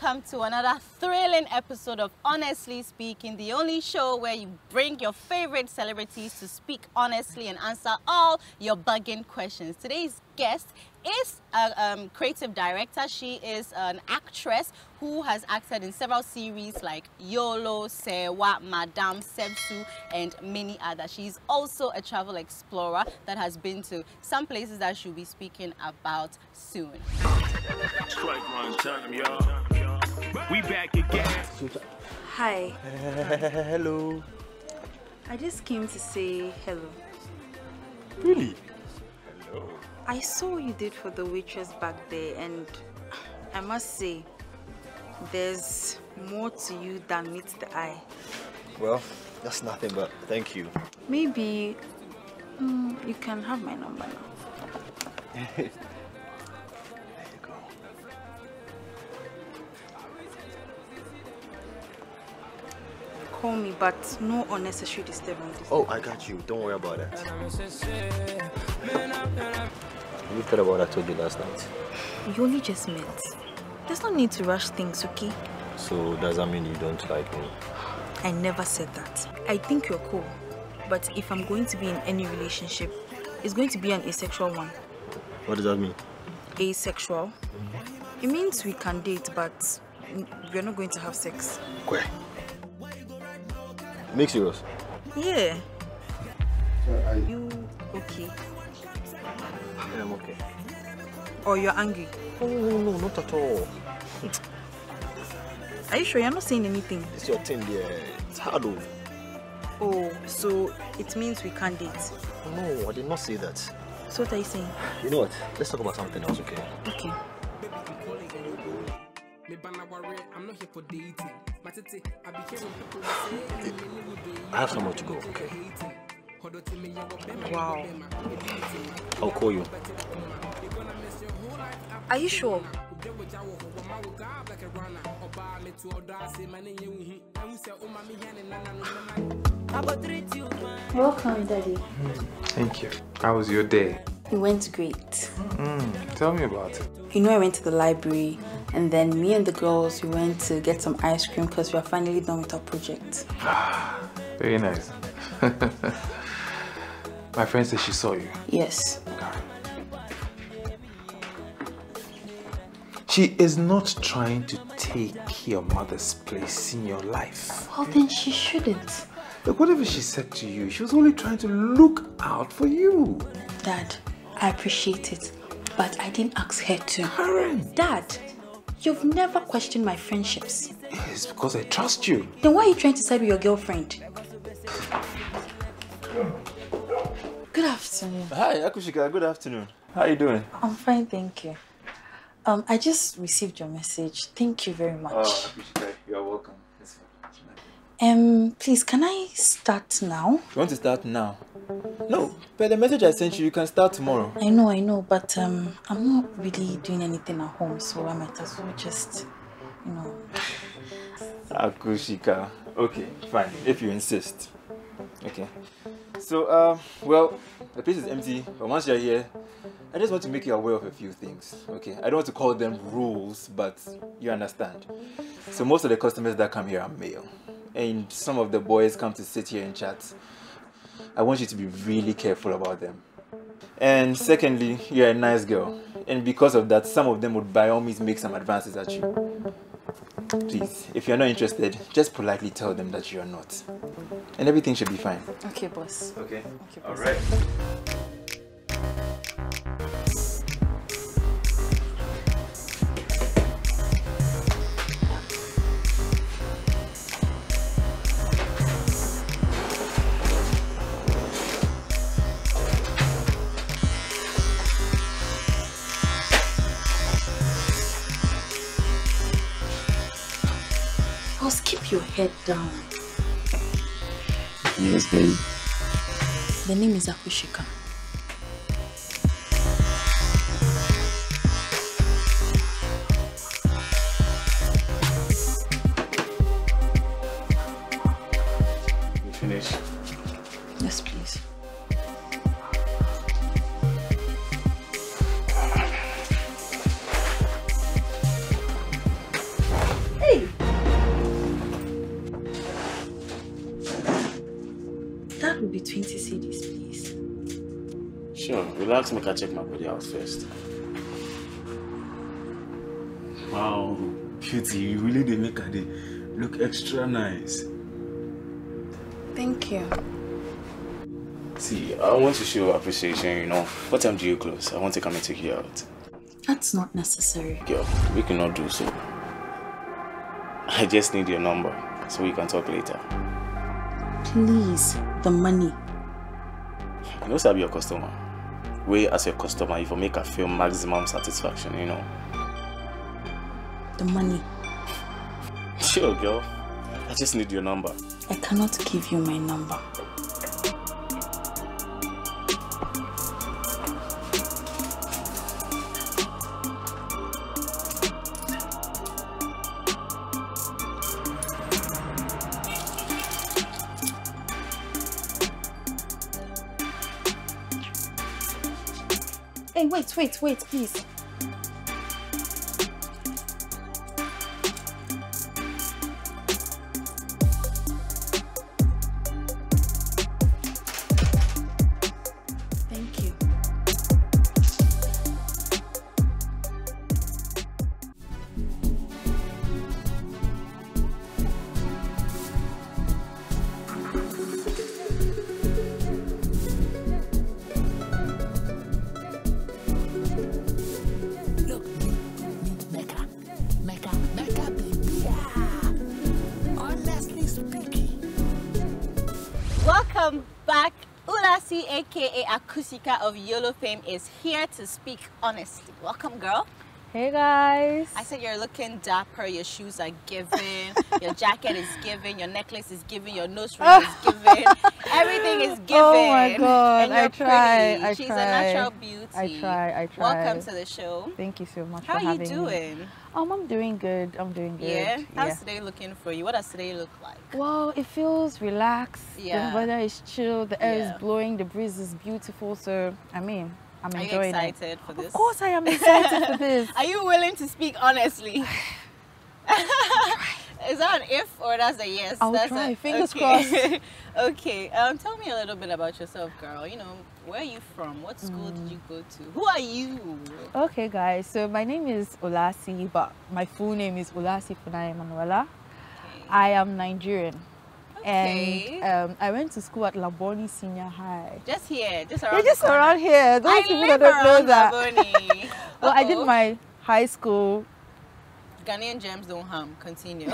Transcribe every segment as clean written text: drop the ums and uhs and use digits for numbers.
welcome to another thrilling episode of Honestly Speaking, the only show where you bring your favorite celebrities to speak honestly and answer all your bugging questions. Today's guest is a creative director. She is an actress who has acted in several series like YOLO, Sewa, Madame, Sebsu, and many others. She's also a travel explorer that has been to some places that she'll be speaking about soon. Strike one time, y'all. We back again. Hi. Hello. I just came to say hello. Really? Hello. I saw what you did for the waitress back there, and I must say, there's more to you than meets the eye. Well, that's nothing but thank you. Maybe you can have my number now. There you go. Call me, but no unnecessary disturbances. Oh, I got you. Don't worry about that. You thought about what I told you last night? You only just met. There's no need to rush things, okay? So, does that mean you don't like me? I never said that. I think you're cool. But if I'm going to be in any relationship, it's going to be an asexual one. What does that mean? Asexual? It means we can date, but we're not going to have sex. Okay. Mix yours. Yeah. You okay? Yeah, I'm okay. Or you're angry? Oh, no, not at all. Are you sure you're not saying anything? It's your thing, yeah. It's hard. Oh, so it means we can't date? No, I did not say that. So what are you saying? You know what? Let's talk about something else, okay? Okay. I have somewhere to go, okay? Wow. I'll call you. Are you sure? Welcome, Daddy. Thank you. How was your day? It went great. Tell me about it. You know, I went to the library, and then me and the girls, we went to get some ice cream because we are finally done with our project. Ah, very nice. My friend said she saw you. Yes. God. She is not trying to take your mother's place in your life. Well, then she shouldn't. Look, whatever she said to you, she was only trying to look out for you. Dad, I appreciate it, but I didn't ask her to. Karen! Dad, you've never questioned my friendships. It's because I trust you. Then why are you trying to side with your girlfriend? Good afternoon. Hi, Akushika. Good afternoon. How are you doing? I'm fine, thank you. I just received your message. Thank you very much. You are welcome. Please, can I start now? You want to start now? No, but the message I sent you, you can start tomorrow. I know, but I'm not really doing anything at home, so I might as well just, you know. Akushika. Okay, fine, if you insist. Okay. So, well, the place is empty, but once you're here, I just want to make you aware of a few things, okay? I don't want to call them rules, but you understand. So most of the customers that come here are male, and some of the boys come to sit here and chat. I want you to be really careful about them. And secondly, you're a nice girl, and because of that, some of them would by all means make some advances at you. Please, if you're not interested, just politely tell them that you're not. And everything should be fine. Okay, boss. Okay, boss. All right. Your head down. Yes, babe. The name is Akushika. You finished? Yes, please. Sure, relax, make I check my body out first. Wow, Cutie, you really did make her day look extra nice. Thank you. See, I want to show appreciation, you know. What time do you close? I want to come and take you out. That's not necessary. Girl, we cannot do so. I just need your number so we can talk later. Please, the money. You know, I'll be your customer. We, as your customer, if I make her feel maximum satisfaction, you know. The money. Sure, girl. I just need your number. I cannot give you my number. Hey, wait, please. Akushika of YOLO fame is here to speak honestly. Welcome, girl. Hey, guys. I said you're looking dapper. Your shoes are giving. Your jacket is giving. Your necklace is giving. Your nose ring is giving. Everything is giving. Oh, my God. And you're pretty. She's a natural beauty. I try. Welcome to the show. Thank you so much for having me. How are you doing? I'm doing good. Yeah? How's today looking for you? What does today look like? Well, it feels relaxed. Yeah. The weather is chill. The air is blowing. The breeze is beautiful. So, I mean, I'm enjoying it. Are you excited for this? Of course I am excited for this. Are you willing to speak honestly? Is that an if or that's a yes? I'll try. Fingers crossed. Okay. Tell me a little bit about yourself, girl. You know, where are you from? What school did you go to? Who are you? Okay, guys. So my name is Ulasi, but my full name is Ulasi Ifunanya Emanuela. Okay. I am Nigerian. Okay. And I went to school at Labone Senior High. Just here, just around. Yeah, just around here. Those people that don't know that. Well, I did my high school. Ghanaian gems don't harm. Continue.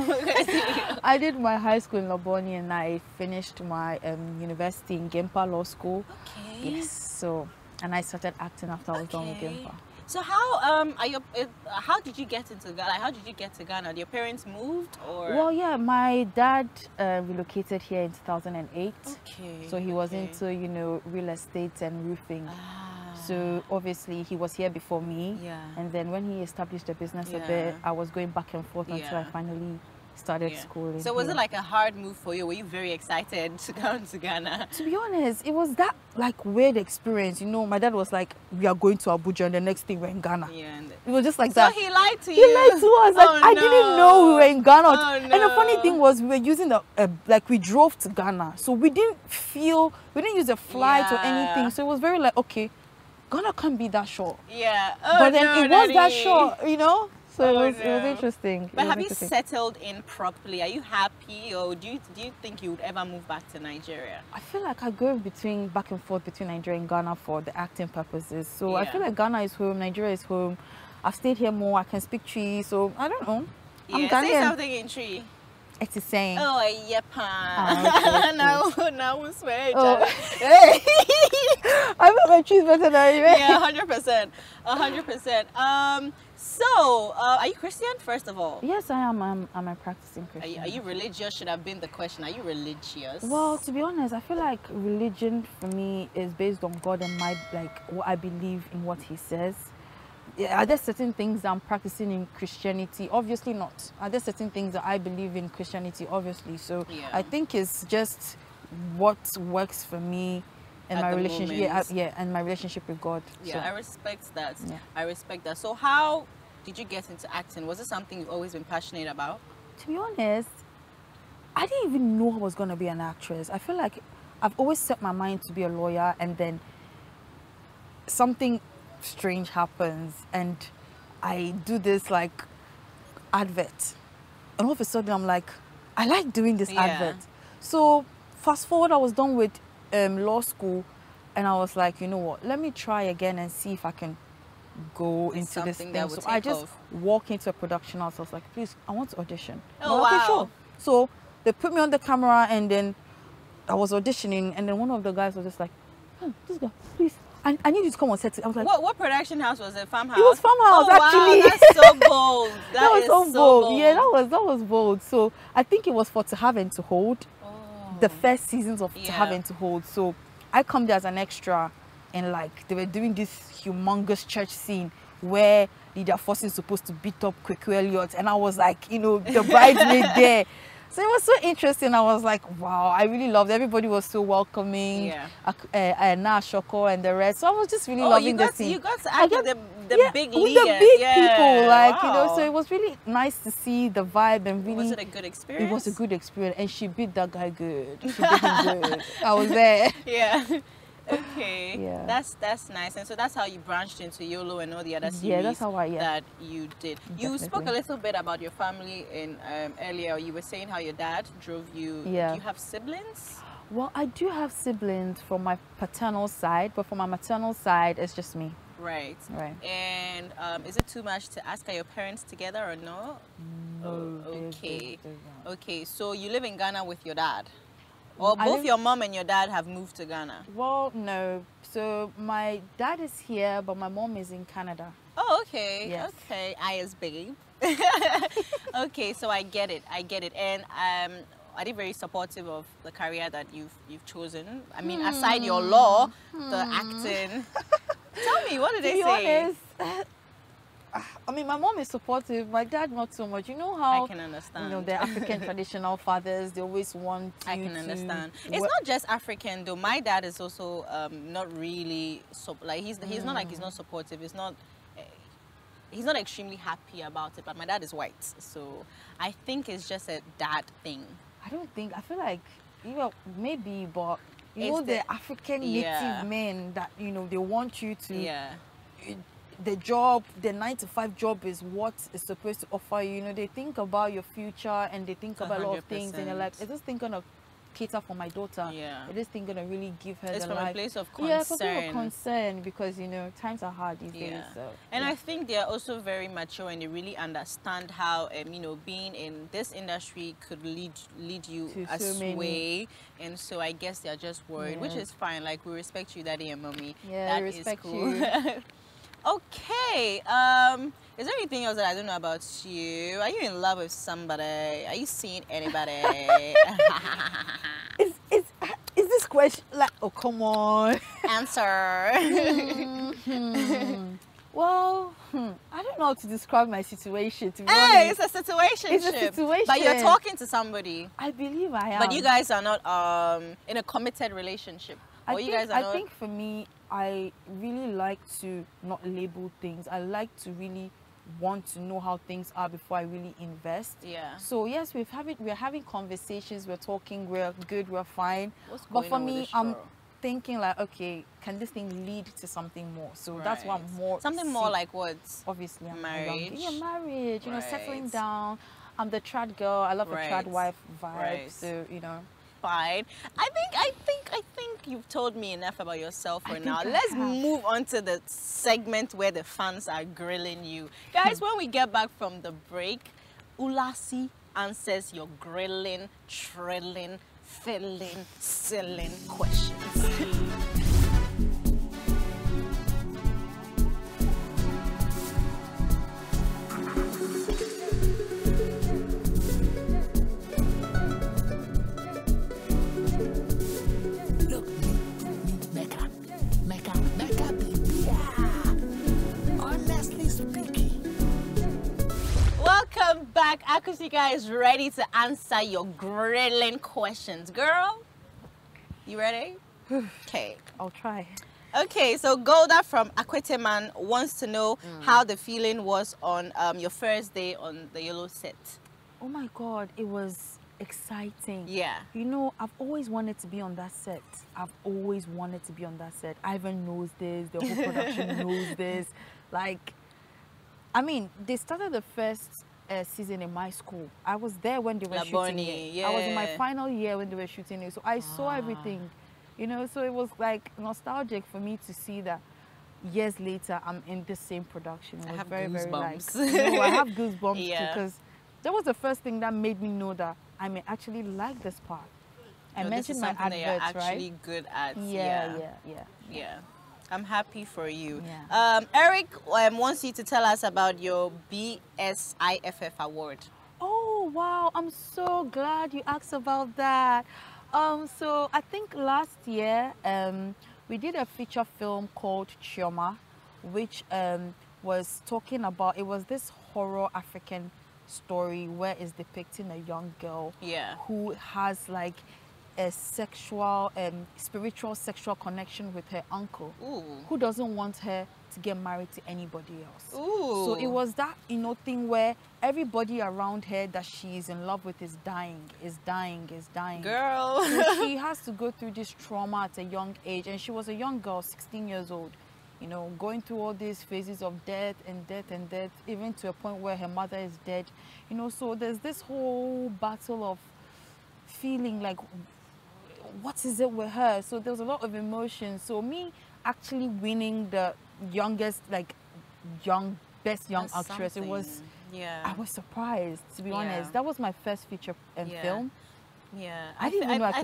I did my high school in Labone, and I finished my university in GIMPA Law School. Okay. Yes. So, and I started acting after I was done with GIMPA. So how did you get into Ghana? How did you get to Ghana? Did your parents moved or? Well, yeah, my dad relocated here in 2008. Okay. So he was into, you know, real estate and roofing. Ah. So obviously he was here before me. Yeah. And then when he established the business a bit, I was going back and forth until I finally started schooling. So was it like a hard move for you? Were you very excited to come to Ghana? To be honest, it was that like weird experience. You know, my dad was like, "We are going to Abuja, and the next thing we're in Ghana." Yeah, and it was just like that. So he lied to you. He lied to us. Like, I didn't know we were in Ghana. Oh, no. And the funny thing was, we were using the like we drove to Ghana, so we didn't use a flight or anything. So it was very like, okay, Ghana can't be that short. Yeah. Oh, but then it was that short, you know. So it was interesting. But have you settled in properly? Are you happy, or do you think you would ever move back to Nigeria? I feel like I go back and forth between Nigeria and Ghana for the acting purposes. So I feel like Ghana is home, Nigeria is home. I've stayed here more. I can speak Chi, so I don't know. I'm Ghanaian. Say something in Chi. It's the same. Oh, yepa. Now we swear each other. Hey. I thought my trees better than you. Yeah, 100%. 100%. So, are you Christian, first of all? Yes, I am. I'm a practicing Christian. Are you religious? Should have been the question. Are you religious? Well, to be honest, I feel like religion for me is based on God and my, like, what I believe in, what He says. Are there certain things that I'm practicing in Christianity? Obviously not. Are there certain things that I believe in Christianity? Obviously. So I think it's just what works for me and my relationship. And my relationship with God. Yeah, so I respect that. Yeah. I respect that. So how did you get into acting? Was it something you've always been passionate about? To be honest, I didn't even know I was going to be an actress. I feel like I've always set my mind to be a lawyer, and then something strange happens and I do this like advert, and all of a sudden I'm like, I like doing this advert. So fast forward, I was done with law school and I was like, you know what, let me try again and see if I can go into this thing. So I just walked into a production house. I was like, please, I want to audition. Oh, wow. Okay, sure. So they put me on the camera and then I was auditioning, and then one of the guys was just like, this girl, please, I need you to come on set. I was like, what production house was it? Farmhouse? It was Farmhouse, oh, actually. Wow, that's so bold. That was so bold. Yeah, that was bold. So I think it was for To Have and To Hold, the first seasons of To Have and To Hold. So I come there as an extra, and like they were doing this humongous church scene where Lydia Fosin is supposed to beat up Kwaku Elliot, and I was like, you know, the bridesmaid there. So it was so interesting. I was like, wow, I really loved it. Everybody was so welcoming. Yeah. Naa Shoko and the rest. So I was just really loving the scene. You got to act with the big leaders. The big people. Like, you know, so it was really nice to see the vibe and really. Was it a good experience? It was a good experience. And she beat that guy good. She beat him good. I was there. Yeah. Okay. Yeah. That's nice. And so that's how you branched into YOLO and all the other series that you did. You spoke a little bit about your family in earlier. You were saying how your dad drove you. Yeah. Do you have siblings? Well, I do have siblings from my paternal side, but from my maternal side, it's just me. Right. Right. And is it too much to ask, are your parents together or no? No. Okay. Okay. So you live in Ghana with your dad? Or both your mom and your dad have moved to Ghana? Well, no. So my dad is here, but my mom is in Canada. Oh, okay. Yes. Okay. I is babe. Okay, so I get it. I get it. And are they very supportive of the career that you've chosen? I mean, aside your law, the acting. Tell me, what did they say? Honest, I mean, my mom is supportive. My dad, not so much. You know how I can understand. You know, the African traditional fathers, they always want. I can understand. It's not just African though. My dad is also not really like he's not like he's not supportive. It's not. He's not extremely happy about it. But my dad is white, so I think it's just a dad thing. I don't think. I feel like you know maybe, but you know the African native men that you know they want you to. Yeah. The job, the 9-to-5 job is what is supposed to offer you. You know, they think about your future and they think about 100%. A lot of things, and they're like, is this thing gonna cater for my daughter? Yeah. Is this thing gonna really give her the life? It's from a place of concern. Yeah, from a place of concern because, you know, times are hard these days. So, and I think they're also very mature and they really understand how, you know, being in this industry could lead you astray. And so I guess they're just worried, which is fine. Like, we respect you, daddy and mommy. Yeah, that is cool. You. Okay, is there anything else that I don't know about you? Are you in love with somebody? Are you seeing anybody? is this question like, oh, come on. Answer. Well, I don't know how to describe my situation, to be honest. It's a situation. It's a situation. But you're talking to somebody. I believe I am. But you guys are not in a committed relationship. I think for me, I really like to not label things. I like to really want to know how things are before I really invest. Yeah. So yes, we're having conversations. We're talking. We're good. We're fine. But for me, I'm thinking like, okay, can this thing lead to something more? So that's why I'm more something more like what? Obviously, marriage. Yeah, marriage. You know, settling down. I'm the trad girl. I love the trad wife vibe. Right. So you know. Fine. I think you've told me enough about yourself for now. Let's move on to the segment where the fans are grilling you. Guys, when we get back from the break, Ulasi answers your grilling, trilling, filling, silling questions. Welcome back. Akushika is ready to answer your grilling questions. Girl, you ready? Okay. I'll try. Okay, so Golda from Akweteman wants to know how the feeling was on your first day on the YOLO set. Oh my God, it was exciting. Yeah. You know, I've always wanted to be on that set. Ivan knows this. The whole production knows this. Like, I mean, they started the first season in my school. I was there when they were shooting it. Yeah. I was in my final year when they were shooting it. So I saw everything, you know, so it was like nostalgic for me to see that. Years later, I'm in the same production. I have goosebumps. Very, like, you know, I have goosebumps yeah. too, because that was the first thing that made me know that I may actually like this part. I mentioned my adverts, that you're actually right? good at. Yeah. I'm happy for you. Yeah. Eric wants you to tell us about your BSIFF award. Oh wow! I'm so glad you asked about that. So I think last year, we did a feature film called Chioma, which was talking about, it was this horror African story where it's depicting a young girl yeah. who has like a sexual, spiritual sexual connection with her uncle Ooh. Who doesn't want her to get married to anybody else. Ooh. So it was that, you know, thing where everybody around her that she is in love with is dying, Girl. So she has to go through this trauma at a young age, and she was a young girl, 16 years old, you know, going through all these phases of death and death and death, even to a point where her mother is dead, you know. So there's this whole battle of feeling like, what is it with her? So there was a lot of emotion. So me actually winning the youngest, like, best young That's actress. Something. It was, yeah. I was surprised, to be yeah. honest. That was my first feature yeah. film. Yeah, I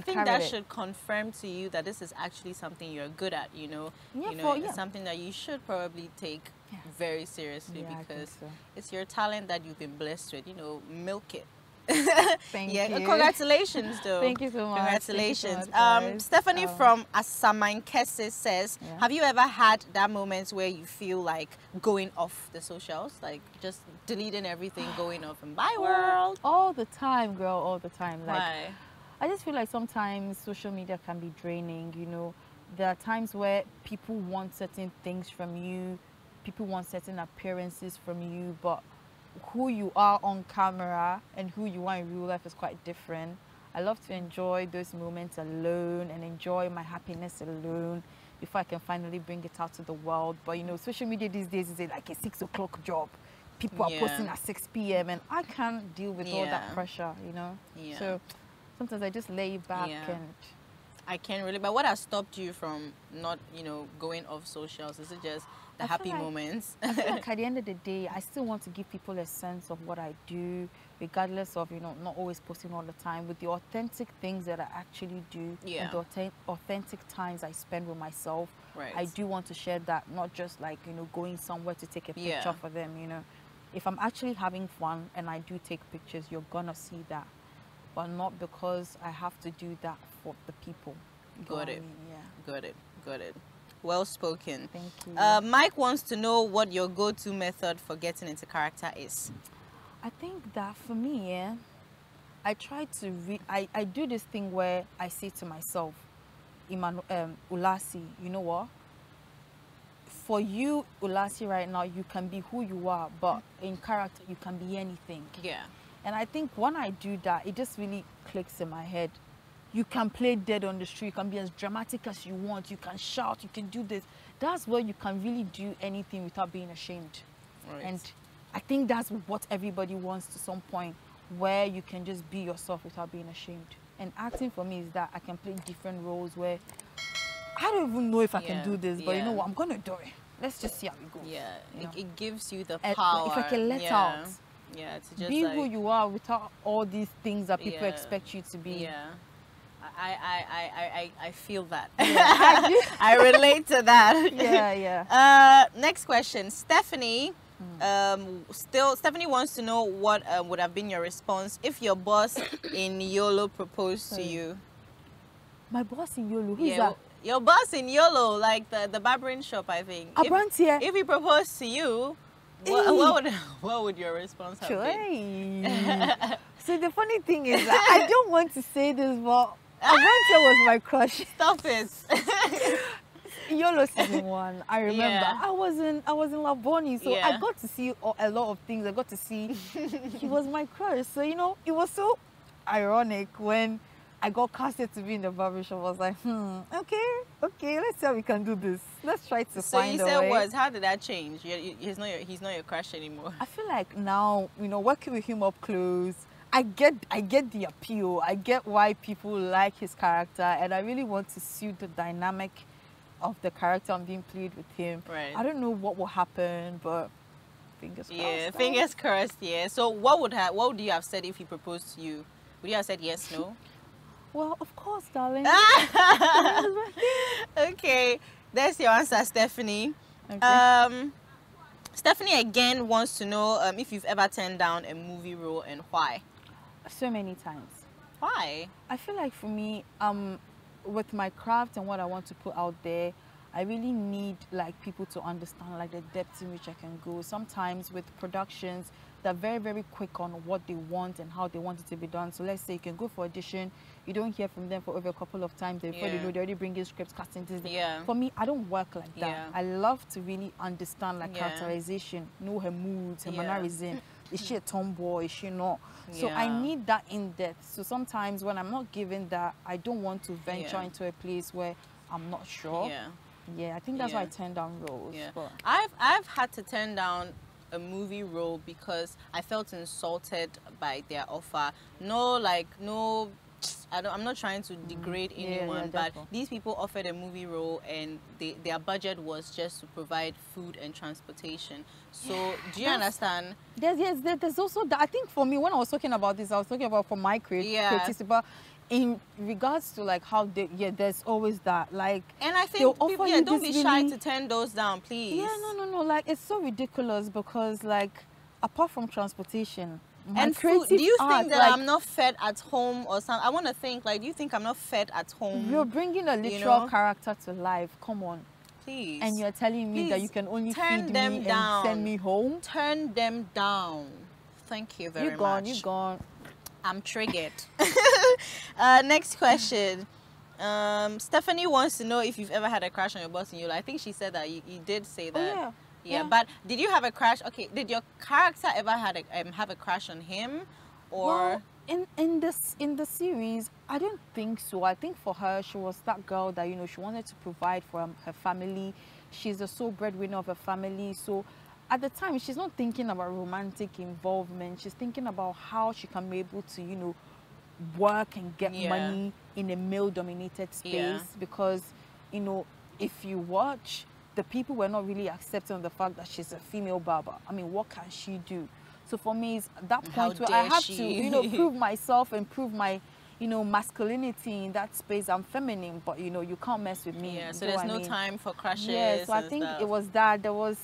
think that should confirm to you that this is actually something you're good at. You know, yeah, it's something that you should probably take yeah. very seriously yeah, because so. It's your talent that you've been blessed with. You know, milk it. Thank yeah. you. Congratulations, though. Thank you so much. Congratulations. So much, Stephanie from Asamankese says, yeah. "Have you ever had that moment where you feel like going off the socials, like just deleting everything, going off and bye world?" All the time, girl. All the time. Like, why? I just feel like sometimes social media can be draining. You know, there are times where people want certain things from you, people want certain appearances from you, but who you are on camera and who you are in real life is quite different. I love to enjoy those moments alone and enjoy my happiness alone before I can finally bring it out to the world. But you know, social media these days is like a 6 o'clock job. People yeah. are posting at 6 p.m. and I can't deal with yeah. all that pressure, you know. Yeah. So sometimes I just lay back yeah. and I can't really. But what has stopped you from not, you know, going off socials? Is it just the happy moments? I feel like at the end of the day, I still want to give people a sense of what I do, regardless of, you know, not always posting all the time, with the authentic things that I actually do yeah. and the authentic times I spend with myself. Right. I do want to share that, not just like, you know, going somewhere to take a picture yeah. for them, you know. If I'm actually having fun and I do take pictures, you're gonna see that. But not because I have to do that for the people. Got it. I mean? Yeah. Got it. Well spoken. Thank you. Mike wants to know what your go-to method for getting into character is. I think that for me, yeah, I try to I do this thing where I say to myself, Ulasi, you know what? For you, Ulasi, right now, you can be who you are, but in character, you can be anything. Yeah. And I think when I do that, it just really clicks in my head. You can play dead on the street. You can be as dramatic as you want. You can shout. You can do this. That's where you can really do anything without being ashamed. Right. And I think that's what everybody wants to some point, where you can just be yourself without being ashamed. And acting for me is that I can play different roles where I don't even know if I can do this, but you know what? I'm going to do it. Let's just see how it goes. Yeah, you know? It gives you the power. If I can let out. Yeah, to just be like, who you are without all these things that people expect you to be. Yeah, I feel that. Yeah. I relate to that. Yeah. Next question, Stephanie. Stephanie wants to know what would have been your response if your boss in YOLO proposed to you. My boss in YOLO. Who's that? Your boss in YOLO, like the barbering shop, I think. Abrantie. If he proposed to you. What would your response have been? So the funny thing is that I don't want to say this, but Abrantie was my crush. Stop it. YOLO season 1, I remember. Yeah. I was in Labone, so I got to see a lot of things. I got to see he was my crush. So you know, it was so ironic when I got casted to be in the barbershop. I was like, okay, let's see how we can do this. Let's try to find a way. So you said words. How did that change? He's not your crush anymore. I feel like now, you know, working with him up close, I get the appeal. I get why people like his character, and I really want to suit the dynamic of the character I'm being played with him. Right. I don't know what will happen, but fingers crossed. Yeah, fingers crossed. Yeah. So what would you have said if he proposed to you? Would you have said yes, no? Well, of course, darling. Okay, that's your answer, Stephanie. Okay. Stephanie again wants to know if you've ever turned down a movie role and why. So many times. Why? I feel like for me, with my craft and what I want to put out there, I really need like people to understand like the depth in which I can go. Sometimes with productions, they're very, very quick on what they want and how they want it to be done. So let's say you can go for audition, you don't hear from them for over a couple of times. Before you know, they already bring in scripts, casting this. Yeah. For me, I don't work like that. Yeah. I love to really understand like characterization, know her moods, her mannerism. Is she a tomboy? Is she not? So I need that in depth. So sometimes when I'm not given that, I don't want to venture into a place where I'm not sure. Yeah, I think that's why I turned down roles. Yeah. But I've had to turn down a movie role because I felt insulted by their offer. I'm not trying to degrade anyone, but these people offered a movie role and their budget was just to provide food and transportation. So do you understand? There's also that. I think for me, when I was talking about this, I was talking about for my creativity, but in regards to like how they, there's always that, like, and I think people, don't be shy to turn those down, please. No, like it's so ridiculous because like apart from transportation and food, do you think that I'm not fed at home or something? I want to think like, do you think I'm not fed at home? You're bringing a literal character to life. Come on, please. And you're telling me that you can only feed me and send me home? Turn them down. Thank you very much. You're gone. I'm triggered. Next question. Stephanie wants to know if you've ever had a crush on your boss in your life. I think she said that. You did say that. Yeah, but did you have a crush? Okay, did your character ever have a crush on him? Or well, in the series, I don't think so. I think for her, she was that girl that, you know, she wanted to provide for her family. She's the sole breadwinner of her family. So at the time, she's not thinking about romantic involvement. She's thinking about how she can be able to, you know, work and get money in a male-dominated space. Because, you know, if you watch, the people were not really accepting the fact that she's a female barber. I mean, what can she do? So for me, it's at that point where I have to, you know, prove myself and prove my, you know, masculinity in that space. I'm feminine, but, you know, you can't mess with me. Yeah, so there's no time for crushes. Yeah, so I think it was that. There was,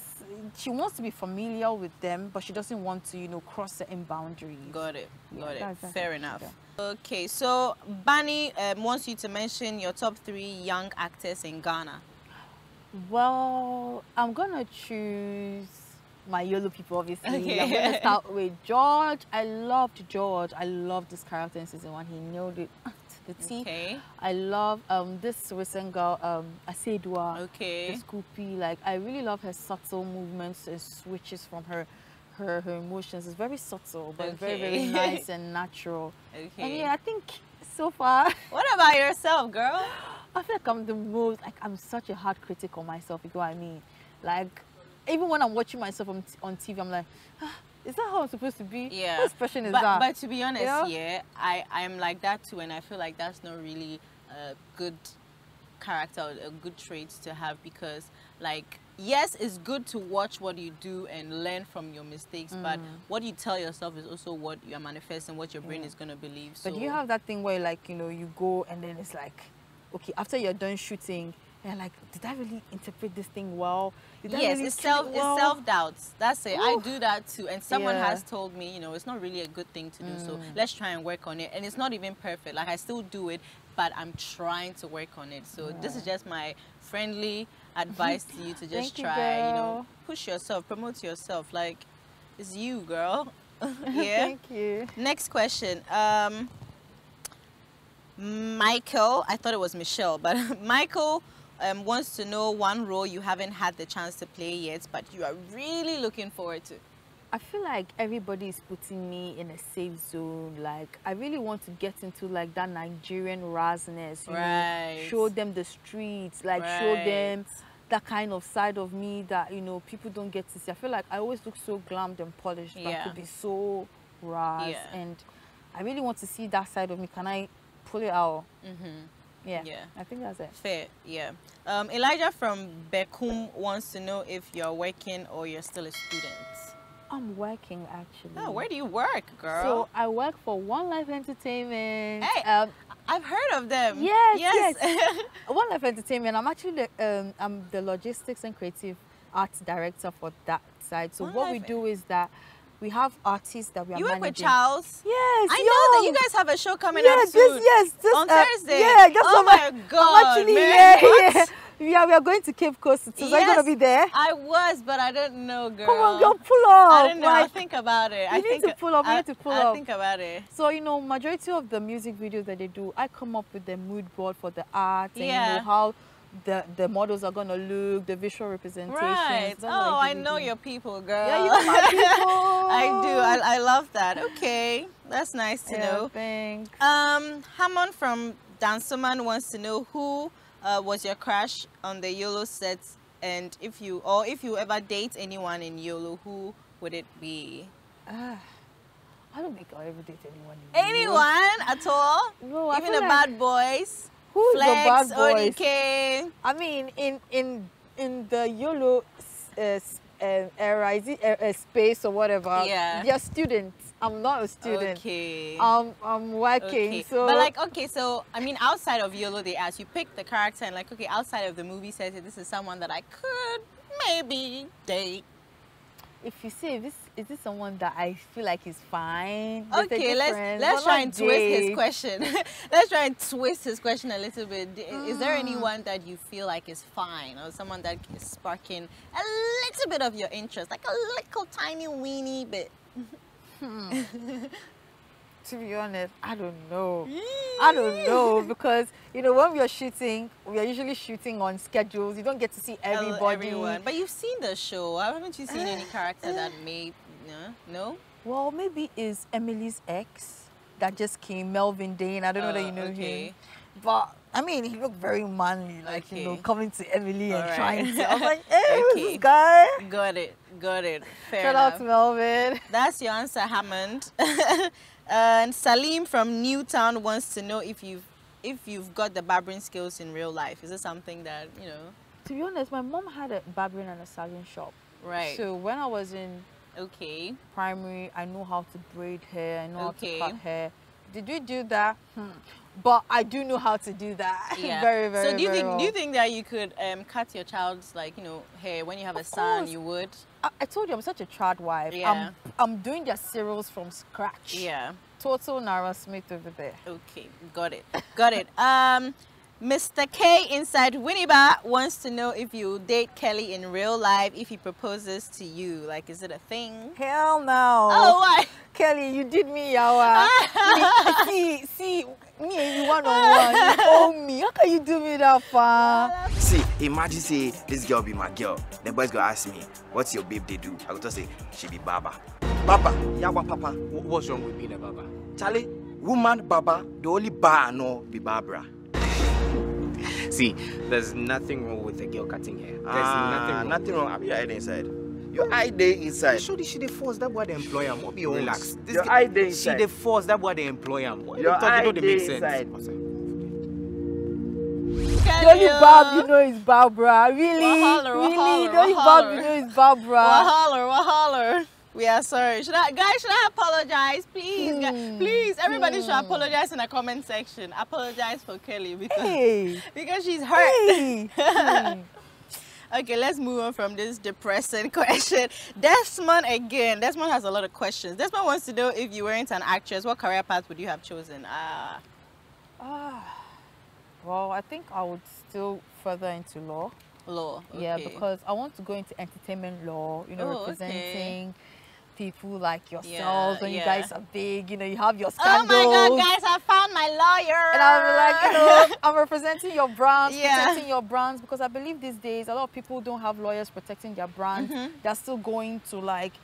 she wants to be familiar with them, but she doesn't want to, you know, cross certain boundaries. Got it. Fair enough. Okay, so Bani wants you to mention your top 3 young actors in Ghana. Well, I'm gonna choose my YOLO people, obviously. Okay. I'm gonna start with George. I loved George. I loved this character in season 1. He nailed it to the T. Okay. I love this recent girl, Asedua. Okay. The Scoopy. Like, I really love her subtle movements and switches from her emotions. It's very subtle, but very, very nice and natural. Okay. And yeah, I think so far. What about yourself, girl? I feel like I'm the most, like, I'm such a hard critic on myself, you know what I mean? Like, even when I'm watching myself on TV, I'm like, is that how I'm supposed to be? Yeah. What expression is that? But to be honest, I'm like that too, and I feel like that's not really a good character or a good trait to have, because, like, yes, it's good to watch what you do and learn from your mistakes, but what you tell yourself is also what you're manifesting, what your brain is going to believe. So. But do you have that thing where, like, you know, you go and then it's like, okay, after you're done shooting, you're like, did I really interpret this thing well? It's self-doubts. That's it. Ooh. I do that too. And someone has told me, you know, it's not really a good thing to do, so let's try and work on it. And it's not even perfect. Like, I still do it, but I'm trying to work on it. So this is just my friendly advice to you to just try, you know, push yourself, promote yourself. Like, it's you, girl. Thank you. Next question. Michael, I thought it was Michelle, but Michael wants to know one role you haven't had the chance to play yet, but you are really looking forward to. I feel like everybody is putting me in a safe zone. Like, I really want to get into like that Nigerian rawness. Right. Show them the streets, like show them that kind of side of me that, you know, people don't get to see. I feel like I always look so glammed and polished, but I could be so raw. Yeah. And I really want to see that side of me. Can I pull it out? Mm-hmm. Yeah, yeah, I think that's it. Fair, yeah. Elijah from Beckham wants to know if you're working or you're still a student. I'm working, actually. Oh, where do you work, girl? So I work for One Life Entertainment. Hey, I've heard of them. Yes. One Life Entertainment. I'm actually the, I'm the logistics and creative arts director for that side. So what we do is that we have artists that we are managing. You work with Charles? Yes. I know that you guys have a show coming up soon. Yes, yes. On Thursday? Yeah, that's oh my God. I'm actually Yeah, we are going to Cape Coast. So yes, are you going to be there? I was, but I don't know, girl. Come on, girl, pull up. I don't know. Like, I'll think about it. I need to pull up. I'll think about it. So, you know, majority of the music videos that they do, I come up with the mood board for the art and you know, how the models are going to look, the visual representations. Right. Oh, like I know your people, girl. Yeah, you know my people. I do. I love that. Okay. That's nice to know. Thanks. Hammond from Dansoman wants to know who was your crush on the YOLO set, and if you ever date anyone in YOLO, who would it be? I don't think I'll ever date anyone in YOLO. Anyone at all? No, even the bad boys? Who's the bad boys? ODK? I mean, in the YOLO era, is it a space or whatever? Yeah. They're students. I'm not a student. Okay. I'm working. Okay. So, but like, okay, so I mean, outside of YOLO, they ask you pick the character, and like, okay, outside of the movie says this is someone that I could maybe date. If you say this, is this someone that I feel like is fine? Okay, let's try and twist his question. Let's try and twist his question a little bit. Is there anyone that you feel like is fine, or someone that is sparking a little bit of your interest, like a little tiny weeny bit? To be honest, I don't know. I don't know, because you know, when we are shooting, we are usually shooting on schedules. You don't get to see everybody. Everyone. But you've seen the show. Haven't you seen any character that made no? Well, maybe it's Emily's ex that just came, Melvin Dane. I don't know that you know him. But I mean, he looked very manly, like you know, coming to Emily and trying to. I was like, hey, who's this guy? Got it, got it. Fair enough. Shout out to Melvin. That's your answer, Hammond. And Salim from Newtown wants to know if you've got the barbering skills in real life. Is it something that you know? To be honest, my mom had a barbering and a saloon shop. Right. So when I was in primary, I know how to braid hair. I know how to cut hair. Did we do that? But I do know how to do that very, very well. So do you think that you could cut your child's, like, you know, hair when you have a son? You would. I told you I'm such a child wife. Yeah. I'm doing their cereals from scratch. Yeah. Total Nara Smith over there. Okay, got it, got it. Mr. K inside Winneba wants to know if you date Kelly in real life if he proposes to you. Like, is it a thing? Hell no. Oh, why? Kelly, you did me, Yawa. see, me and you one-on-one. You owe me. How can you do me that far? See, imagine, say, this girl be my girl. The boys gonna ask me, what's your babe they do? I would just say, she be Baba. Baba? Yawa, Papa. What's wrong with being a Baba? Charlie, woman, Baba, the only bar I know be Barbara. See, there's nothing wrong with the girl cutting hair. There's nothing wrong. Your idea inside. Your idea inside. Surely she the force. That boy the employer. What be relax. Your idea inside. She the force. That boy the employer. What you talking to? Make sense. The only Bob you know is Barbara. Really, really. The only Bob you know is Barbara. Wahaller. We are sorry. Guys, should I apologize? Please, guys, please, everybody should apologize in the comment section. Apologize for Kelly because she's hurt. Hey. Okay, let's move on from this depressing question. Desmond again. Desmond has a lot of questions. Desmond wants to know if you weren't an actress, what career path would you have chosen? Well, I think I would still further into law. Law. Yeah, because I want to go into entertainment law, you know, representing people like yourselves when you guys are big, you know, you have your scandals. Oh my God, guys, I found my lawyer. And I'm like, you know, I'm representing your brands, protecting your brands, because I believe these days a lot of people don't have lawyers protecting their brands. They're still going to like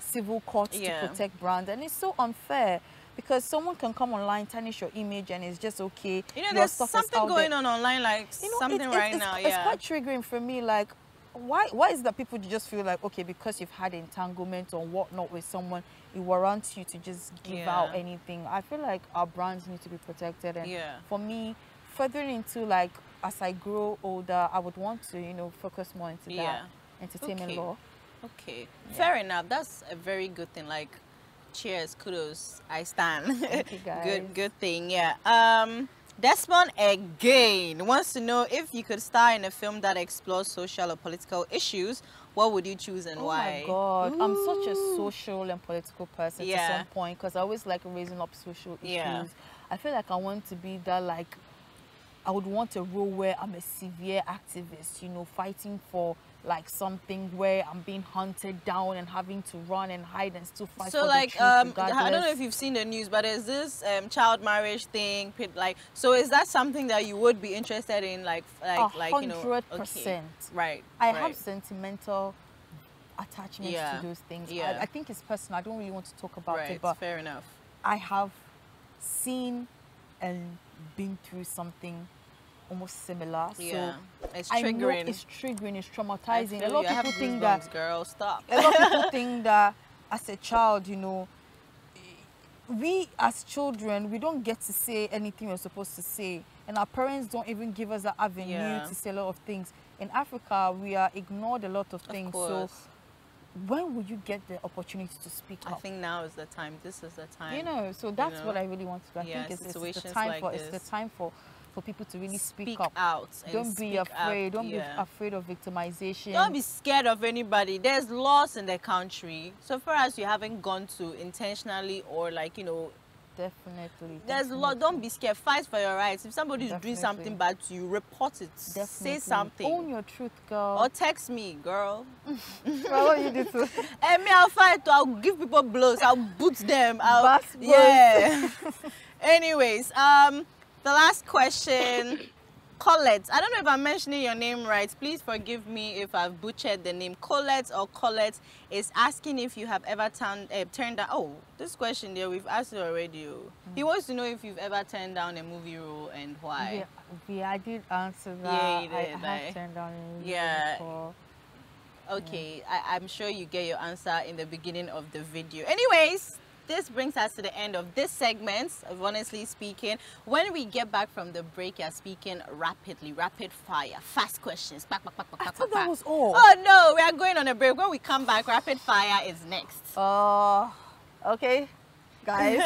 civil courts to protect brands, and it's so unfair. Because someone can come online, tarnish your image, and it's just okay. You know, there's something going on online, like something right now. Yeah, it's quite triggering for me. Like, why is that people just feel like, okay, because you've had entanglement or whatnot with someone, it warrants you to just give out anything. I feel like our brands need to be protected, and for me, furthering into like as I grow older, I would want to, you know, focus more into that entertainment law. Okay, fair enough. That's a very good thing. Like. Cheers, kudos, I stand. Thank you guys. good thing, Desmond again wants to know, if you could star in a film that explores social or political issues, what would you choose and why? Oh my God, ooh. I'm such a social and political person to some point, because I always like raising up social issues. I feel like I want to be that, like, I would want a role where I'm a severe activist, you know, fighting for like something, where I'm being hunted down and having to run and hide and still fight for the truth. I don't know if you've seen the news, but is this child marriage thing, like, so is that something that you would be interested in, like 100%, you know? Okay. Right. I have sentimental attachments to those things. I think it's personal. I don't really want to talk about it, but fair enough. I have seen and been through something almost similar, so it's triggering. It's triggering, it's traumatizing. A lot of people think that, girl, stop. A lot of people think that as a child, you know, we as children, we don't get to say anything we're supposed to say, and our parents don't even give us the avenue to say a lot of things. In Africa, we are ignored a lot of things. Of course. So when will you get the opportunity to speak up? I think now is the time. This is the time. You know, so that's what I really want to do. I think it's the time it's the time for people to really speak up. Don't be afraid. Don't be afraid of victimization. Don't be scared of anybody. There's laws in the country. So far as you haven't gone to intentionally or like, you know, definitely. There's law. Don't be scared. Fight for your rights. If somebody's doing something bad to you, report it. Say something. Own your truth, girl. Or text me, girl. What you do too? And me, I'll fight. I'll give people blows. I'll boot them. Anyways, the last question, Colette. I don't know if I'm mentioning your name right. Please forgive me if I've butchered the name. Colette or Colette is asking if you have ever turned down... Oh, this question there, we've asked it already. He wants to know if you've ever turned down a movie role and why. Yeah, I did answer that. Yeah, you did. I have turned down a movie role. Okay, I'm sure you get your answer in the beginning of the video. Anyways... This brings us to the end of this segment of Honestly Speaking. When we get back from the break, you're speaking rapidly, rapid fire, fast questions. I thought that was all. Oh no, we are going on a break. When we come back, rapid fire is next. Oh, okay, guys.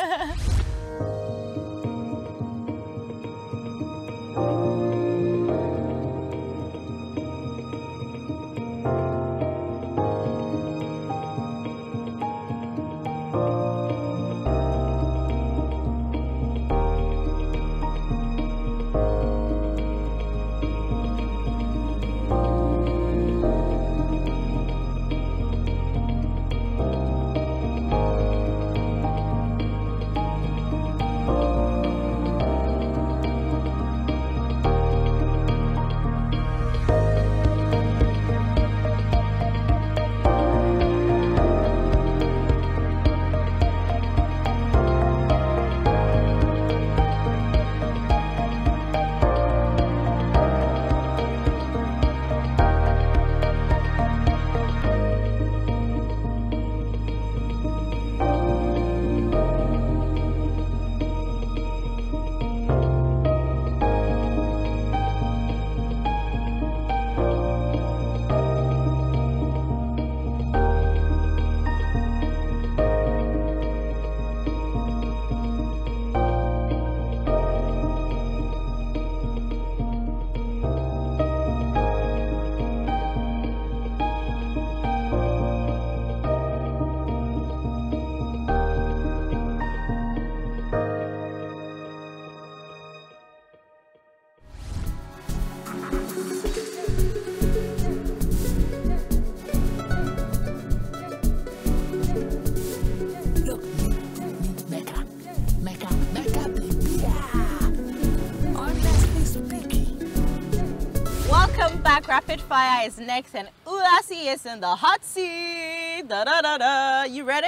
Spitfire is next and Ulasi is in the hot seat. Da, da, da, da. You ready?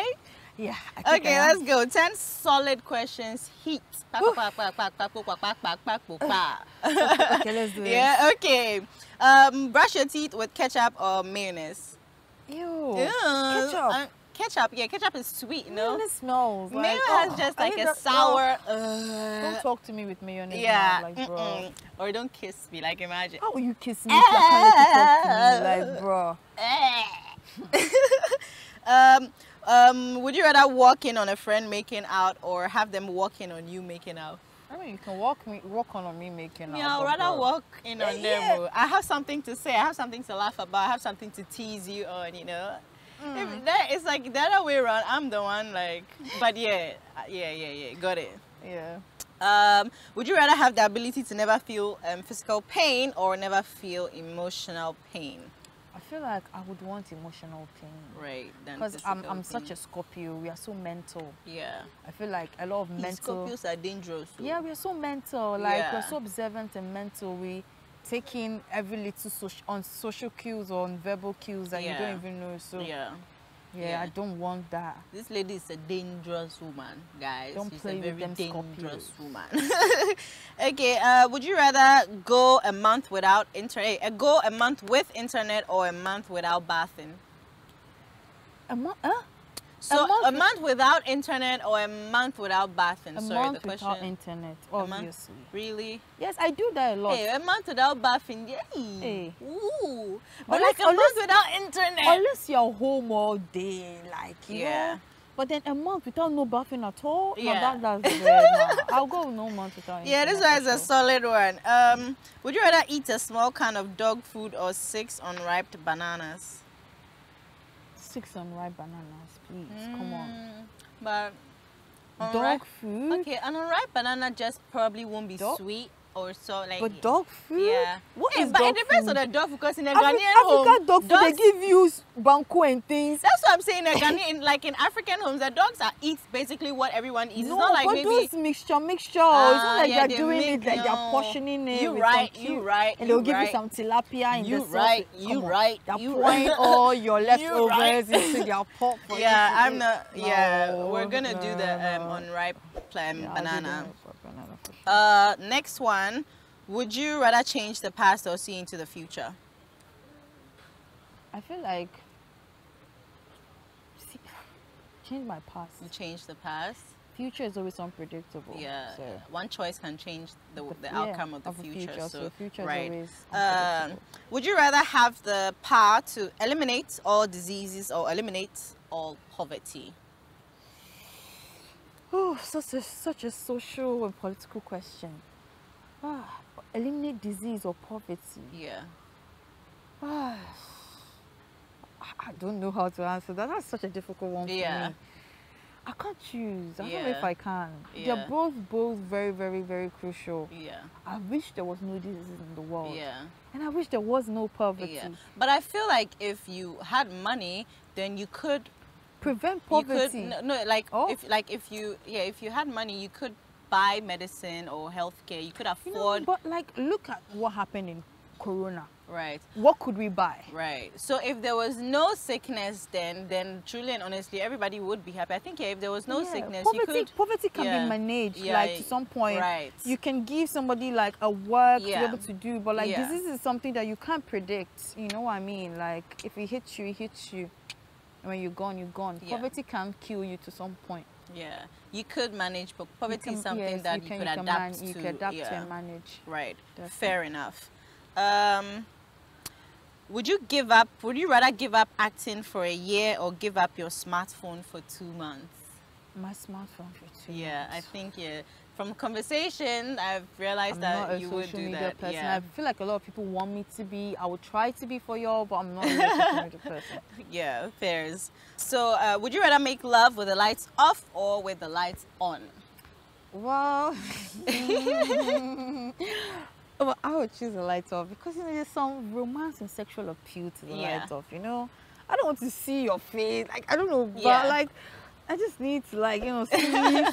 Yeah. Okay, let's go. 10 solid questions. Heat. Okay, let's do it. Yeah, okay. Brush your teeth with ketchup or mayonnaise? Ew. Ketchup. Ketchup, yeah, ketchup is sweet, no? Mayonnaise smells. Like, mayonnaise has just like a sour. Don't talk to me with mayonnaise. Yeah. Now, like, bro. Or don't kiss me, like, imagine. How will you kiss me? If I can't let you talk to me, like, bro. Would you rather walk in on a friend making out or have them walk in on you making out? I mean, you can walk on me making out. Yeah, I'd rather walk in on them. I have something to say, I have something to laugh about, I have something to tease you on, you know? If that, it's like the other way around, I'm the one like, but yeah, got it. Yeah. Would you rather have the ability to never feel physical pain or never feel emotional pain? I feel like I would want emotional pain. Right. Because I'm such a Scorpio. We are so mental. Yeah. I feel like a lot of mental... Scorpios are dangerous. So. Yeah, we are so mental. Like, we're so observant and mental. We take in every little social cues or on verbal cues that you don't even know. So yeah, I don't want that. This lady is a dangerous woman, guys. Don't She's play a very with them dangerous Scorpios. Woman. Okay, would you rather go a month without internet, go a month with internet, or a month without bathing? A month? So a month without internet or a month without bathing? A month without internet, obviously. Really? Yes, I do that a lot. Hey, a month without bathing, yay! Hey. Ooh. But unless, like, a month without internet. Unless you're home all day, like, you know? But then a month without no bathing at all? Yeah. No, that's I'll go no month without internet. Yeah, this one is a solid one. Would you rather eat a small can of dog food or 6 unripe bananas? 6 unripe bananas, please. Come on. But dog food. Okay, an unripe banana just probably won't be sweet or so. Like, but dog food. Yeah. But it depends on the dog food, because in a Ghanaian home, African dog food, they give you banku and things. That's what I'm saying. In African homes, the dogs eat basically what everyone eats. No, it's not like maybe mixture. It's not like they're doing it like they're portioning it. You right. And they'll give you some tilapia in the sauce. You right. They're pouring all your leftovers into their pot. Yeah, I'm not. Yeah, we're gonna do the unripe banana. Next one, would you rather change the past or see into the future? I feel like change my past. You change the past. Future is always unpredictable. Yeah, so one choice can change the outcome of the future. So future is always unpredictable. Would you rather have the power to eliminate all diseases or eliminate all poverty? Oh, such a social and political question. Eliminate disease or poverty. Yeah. I don't know how to answer that. That's such a difficult one for me. I can't choose. I don't know if I can. Yeah. They're both very, very, very crucial. Yeah. I wish there was no disease in the world. Yeah. And I wish there was no poverty. Yeah. But I feel like if you had money, then you could prevent poverty. If you had money, you could buy medicine or healthcare. You could afford. But like, look at what happened in Corona. Right. What could we buy? Right. So if there was no sickness, then truly and honestly, everybody would be happy. I think if there was no sickness, poverty can be managed. Like, to some point, you can give somebody like a work to be able to do. But like, disease is something that you can't predict. You know what I mean? Like, if it hits you, it hits you. When you're gone, you're gone. Yeah. Poverty can kill you to some point. Yeah, you could manage, but poverty is something that you could adapt to and manage. Right. Definitely. Fair enough. Would you rather give up acting for a year or give up your smartphone for 2 months? My smartphone for 2 months. Yeah, I think from conversation, I've realized that you would do that. I'm not a social media person. Yeah. I feel like a lot of people want me to be. I would try to be for y'all, but I'm not a social media person. Yeah, fairs. So, would you rather make love with the lights off or with the lights on? Well, well, I would choose the lights off, because, you know, there's some romance and sexual appeal to the lights off. You know, I don't want to see your face. Like, I don't know, but like, I just need to, like, you know, see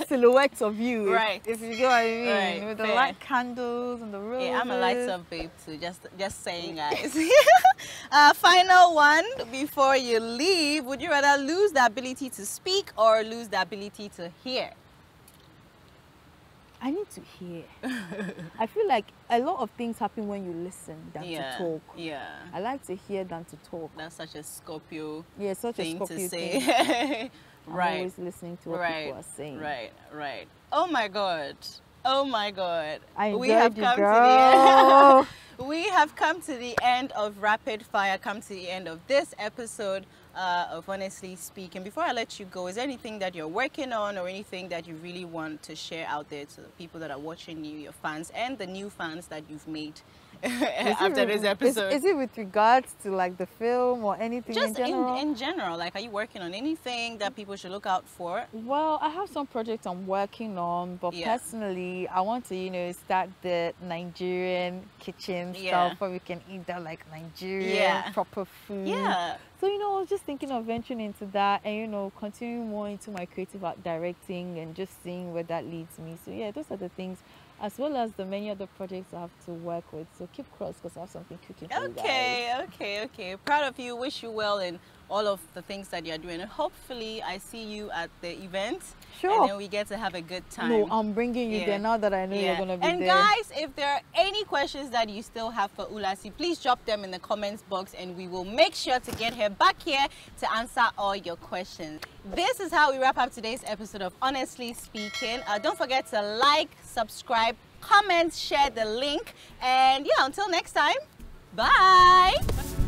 silhouettes of you. Right. If you know what I mean. Right. With the light candles and the roses. Yeah, I'm a lights up babe too. Just saying, guys. Final one before you leave. Would you rather lose the ability to speak or lose the ability to hear? I need to hear. I feel like a lot of things happen when you listen than to talk. Yeah. I like to hear than to talk. That's such a Scorpio thing a Scorpio to say. Thing. Right. I'm always listening to what people are saying. Right. Oh my God. Oh my God. We have come to the end of Rapid Fire, come to the end of this episode of Honestly Speaking. Before I let you go, is there anything that you're working on or anything that you really want to share out there to the people that are watching you, your fans, and the new fans that you've made after this episode? Is it with regards to like the film or anything just in general? In general, like, are you working on anything that people should look out for? Well, I have some projects I'm working on, but personally, I want to, you know, start the Nigerian kitchen stuff where we can eat that like Nigerian proper food. Yeah. So, you know, I was just thinking of venturing into that and, you know, continuing more into my creative art directing and just seeing where that leads me. So, yeah, those are the things, as well as the many other projects I have to work with. So keep cross because I have something cooking for you guys. Okay. Proud of you. Wish you well in all of the things that you're doing. And hopefully, I see you at the event. Sure. And then we get to have a good time. No, I'm bringing you there now that I know you're going to be there. And guys, if there are any questions that you still have for Ulasi, please drop them in the comments box and we will make sure to get her back here to answer all your questions. This is how we wrap up today's episode of Honestly Speaking. Don't forget to like, subscribe, comment, share the link. And yeah, until next time, bye.